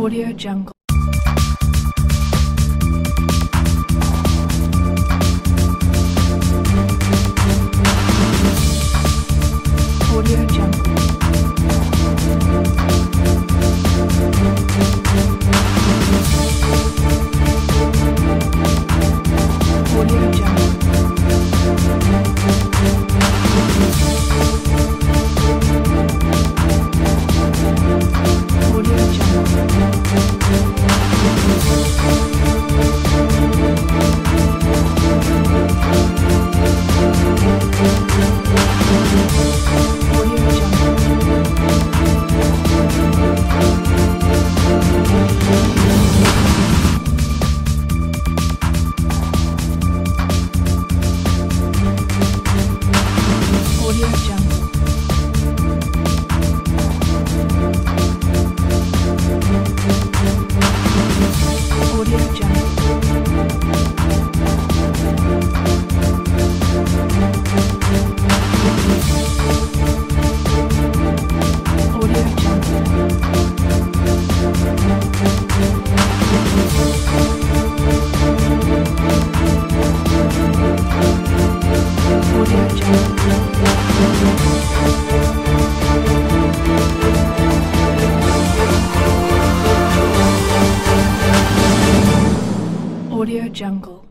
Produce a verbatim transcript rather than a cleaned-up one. AudioJungle. AudioJungle. AudioJungle.